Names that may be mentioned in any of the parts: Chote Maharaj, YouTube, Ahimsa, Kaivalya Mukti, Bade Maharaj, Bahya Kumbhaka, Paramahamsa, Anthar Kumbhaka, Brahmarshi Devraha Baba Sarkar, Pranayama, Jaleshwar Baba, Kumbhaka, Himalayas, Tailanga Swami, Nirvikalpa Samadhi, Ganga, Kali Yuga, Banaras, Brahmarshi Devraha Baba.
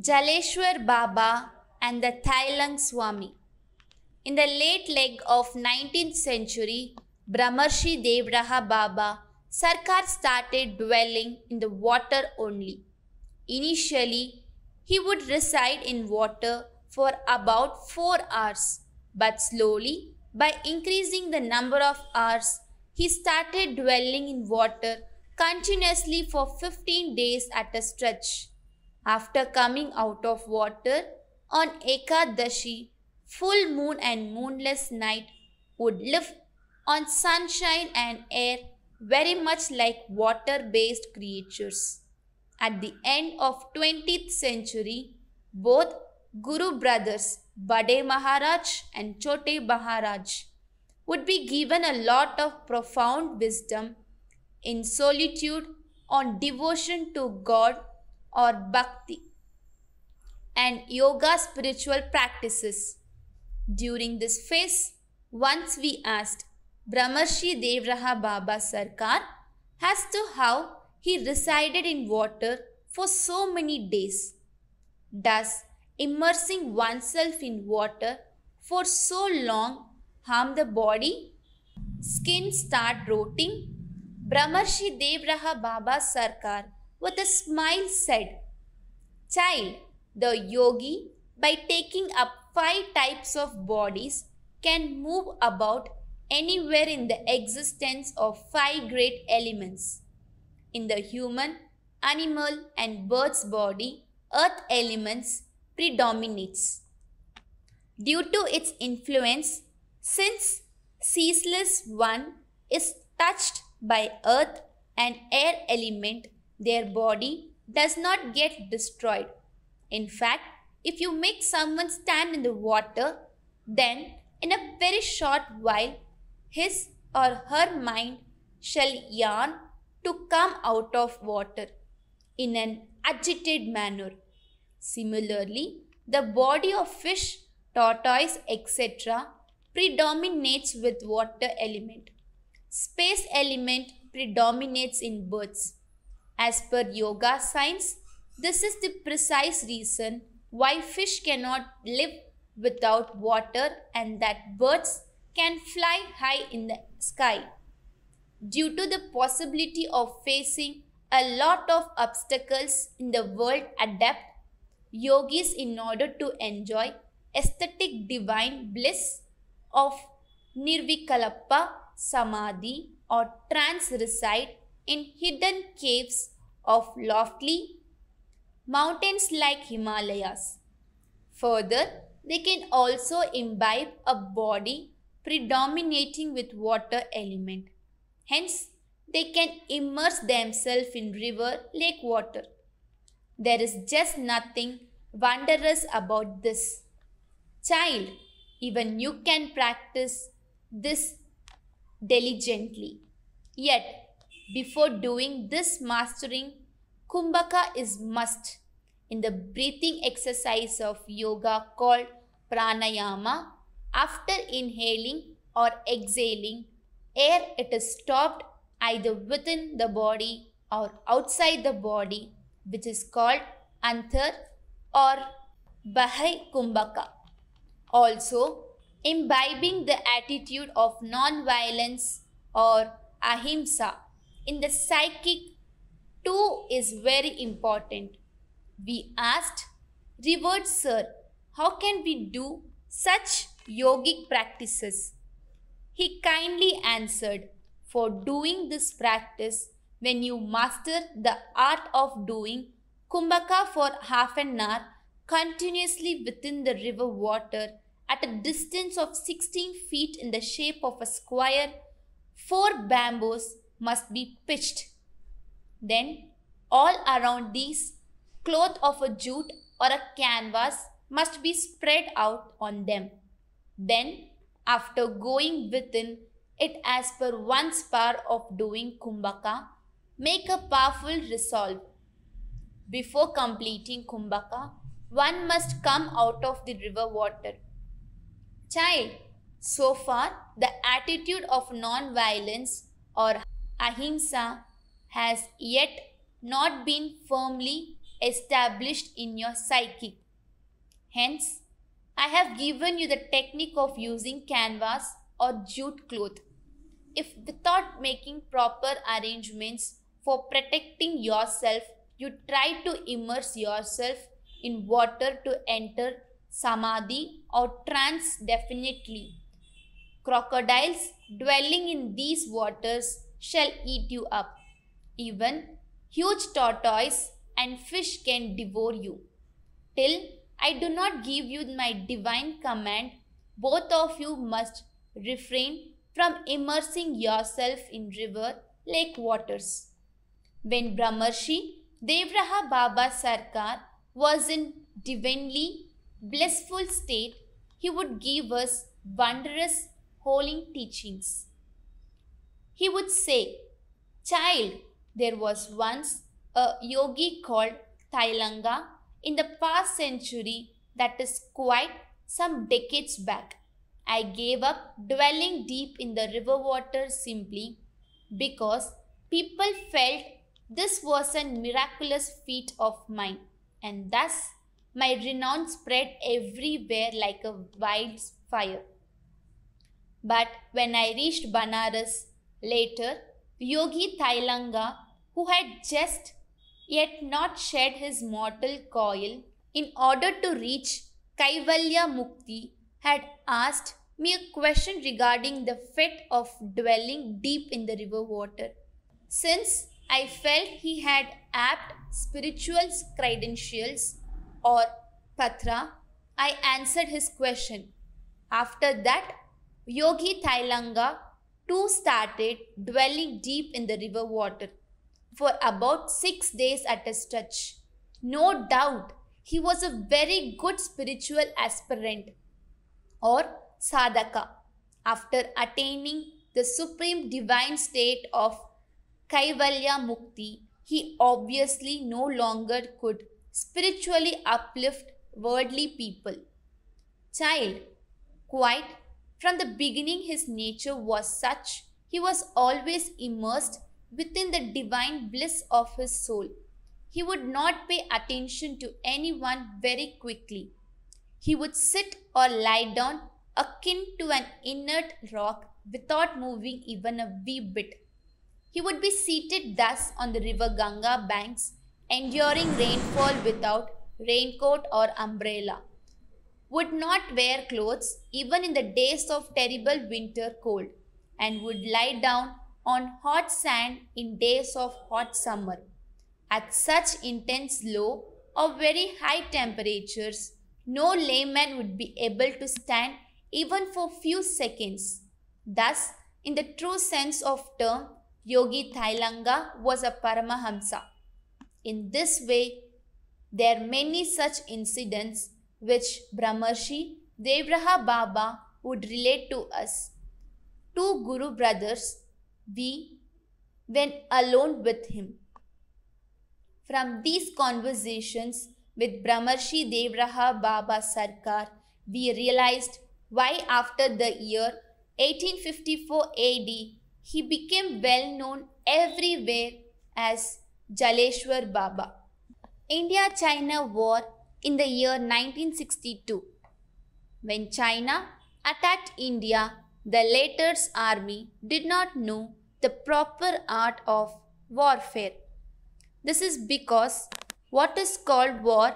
Jaleshwar Baba and the Tailanga Swami. In the late leg of 19th century, Brahmarshi Devraha Baba Sarkar started dwelling in the water only. Initially, he would reside in water for about 4 hours, but slowly, by increasing the number of hours, he started dwelling in water continuously for 15 days at a stretch. After coming out of water on Ekadashi, full moon and moonless night, would live on sunshine and air very much like water-based creatures. At the end of 20th century, both Guru brothers Bade Maharaj and Chote Maharaj would be given a lot of profound wisdom in solitude on devotion to God or bhakti and yoga spiritual practices. During this phase, once we asked Brahmarshi Devraha Baba Sarkar as to how he resided in water for so many days. Does immersing oneself in water for so long harm the body? Skin start rotting? Brahmarshi Devraha Baba Sarkar with a smile said, "Child, the yogi, by taking up 5 types of bodies, can move about anywhere in the existence of 5 great elements. In the human, animal and bird's body, earth elements predominates. Due to its influence, since ceaseless one is touched by earth and air element, their body does not get destroyed. In fact, if you make someone stand in the water, then in a very short while, his or her mind shall yearn to come out of water in an agitated manner. Similarly, the body of fish, tortoise, etc. predominates with water element. Space element predominates in birds. As per yoga science, this is the precise reason why fish cannot live without water and that birds can fly high in the sky. Due to the possibility of facing a lot of obstacles in the world adapt, yogis in order to enjoy aesthetic divine bliss of Nirvikalpa Samadhi or trance reside in hidden caves of lofty mountains like Himalayas. Further, they can also imbibe a body predominating with water element. Hence, they can immerse themselves in river, lake water. There is just nothing wondrous about this. Child, even you can practice this diligently. Yet, before doing this mastering, Kumbhaka is must in the breathing exercise of yoga called Pranayama. After inhaling or exhaling air, it is stopped either within the body or outside the body, which is called Anthar or Bahya Kumbhaka. Also, imbibing the attitude of non-violence or Ahimsa in the psychic too is very important. We asked, "Revered Sir, how can we do such yogic practices?" He kindly answered, "For doing this practice, when you master the art of doing Kumbhaka for half an hour continuously within the river water at a distance of 16 feet in the shape of a square, 4 bamboos must be pitched. Then, all around these, cloth of a jute or a canvas must be spread out on them. Then, after going within it as per one's power of doing Kumbhaka, make a powerful resolve. Before completing Kumbhaka, one must come out of the river water." Child, so far, the attitude of non-violence or Ahimsa has yet not been firmly established in your psyche. Hence, I have given you the technique of using canvas or jute cloth, if without making proper arrangements for protecting yourself, you try to immerse yourself in water to enter samadhi or trance definitely. Crocodiles dwelling in these waters shall eat you up. Even huge tortoise and fish can devour you. Till I do not give you my divine command, both of you must refrain from immersing yourself in river, lake waters. When Brahmarshi Devraha Baba Sarkar was in divinely blissful state, he would give us wondrous holy teachings. He would say, "Child, there was once a yogi called Tailanga in the past century, that is quite some decades back. I gave up dwelling deep in the river water simply because people felt this was a miraculous feat of mine, and thus my renown spread everywhere like a wildfire. But when I reached Banaras later, Yogi Tailanga, who had just yet not shed his mortal coil in order to reach Kaivalya Mukti, had asked me a question regarding the fate of dwelling deep in the river water. Since I felt he had apt spiritual credentials or patra, I answered his question. After that, Yogi Tailanga too started dwelling deep in the river water for about 6 days at a stretch. No doubt, he was a very good spiritual aspirant or sadhaka. After attaining the supreme divine state of Kaivalya Mukti, he obviously no longer could spiritually uplift worldly people. Child, quite from the beginning his nature was such, he was always immersed within the divine bliss of his soul. He would not pay attention to anyone very quickly. He would sit or lie down akin to an inert rock without moving even a wee bit. He would be seated thus on the river Ganga banks, enduring rainfall without raincoat or umbrella. Would not wear clothes even in the days of terrible winter cold, and would lie down on hot sand in days of hot summer. At such intense low or very high temperatures, no layman would be able to stand even for few seconds. Thus, in the true sense of term, Yogi Tailanga was a Paramahamsa. In this way, there are many such incidents which Brahmarshi Devraha Baba would relate to us. Two Guru brothers, we went alone with him. From these conversations with Brahmarshi Devraha Baba Sarkar, we realized why after the year 1854 AD, he became well known everywhere as Jaleshwar Baba. India-China War in the year 1962. When China attacked India, the latter's army did not know the proper art of warfare. This is because what is called war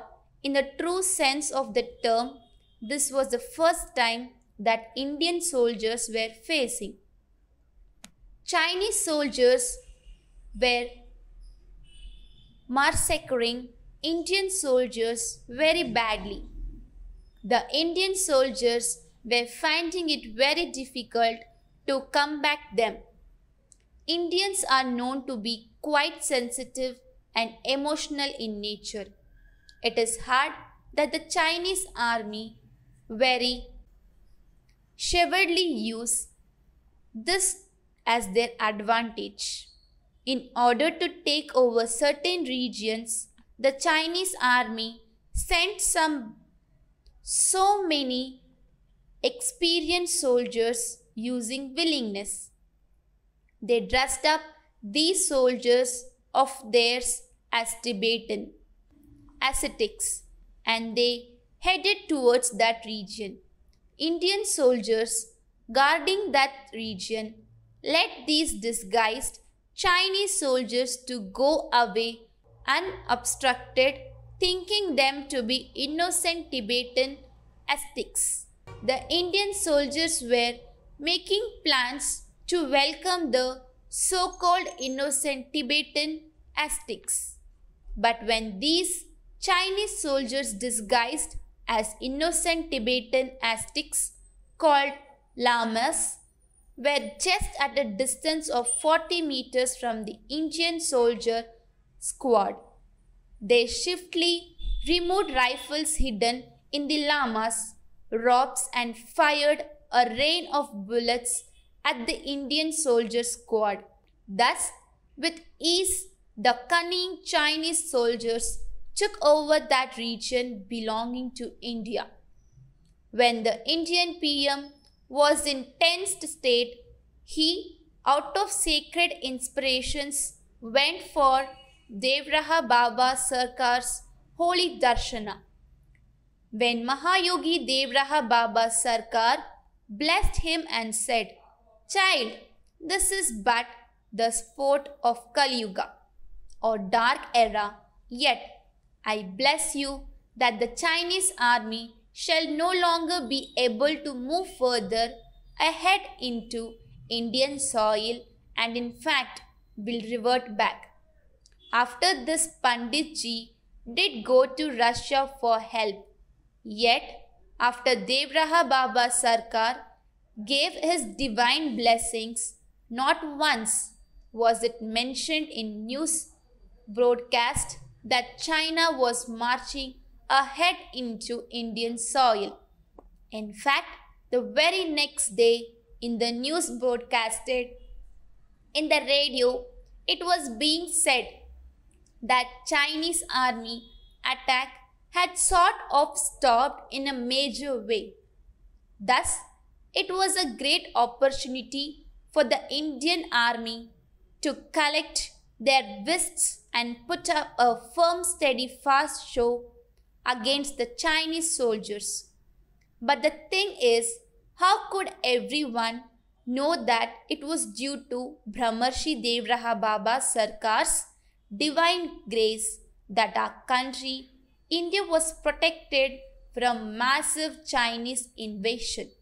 in the true sense of the term, this was the first time that Indian soldiers were facing. Chinese soldiers were massacring Indian soldiers very badly. The Indian soldiers were finding it very difficult to combat them. Indians are known to be quite sensitive and emotional in nature. It is hard that the Chinese army very chivalrously use this as their advantage. In order to take over certain regions, the Chinese army sent so many experienced soldiers using willingness. They dressed up these soldiers of theirs as Tibetan. ascetics, and they headed towards that region. Indian soldiers guarding that region led these disguised Chinese soldiers to go away unobstructed, thinking them to be innocent Tibetan ascetics. The Indian soldiers were making plans to welcome the so-called innocent Tibetan ascetics. But when these Chinese soldiers disguised as innocent Tibetan ascetics called lamas were just at a distance of 40 meters from the Indian soldier squad, they swiftly removed rifles hidden in the lamas' robes and fired a rain of bullets at the Indian soldier squad. Thus, with ease, the cunning Chinese soldiers took over that region belonging to India. When the Indian PM was in tensed state, he, out of sacred inspirations, went for Devraha Baba Sarkar's holy darshana. When Mahayogi Devraha Baba Sarkar blessed him and said, "Child, this is but the sport of Kali Yuga or dark era, yet I bless you that the Chinese army shall no longer be able to move further ahead into Indian soil and in fact will revert back." After this, Panditji did go to Russia for help. Yet, after Devraha Baba Sarkar gave his divine blessings, not once was it mentioned in news broadcast that China was marching ahead into Indian soil. In fact, the very next day in the news broadcasted in the radio, it was being said that Chinese army attack had sort of stopped in a major way. Thus, it was a great opportunity for the Indian army to collect their fists and put up a firm, steadfast show against the Chinese soldiers. But the thing is, how could everyone know that it was due to Brahmarshi Devraha Baba Sarkar's divine grace that our country, India, was protected from massive Chinese invasion?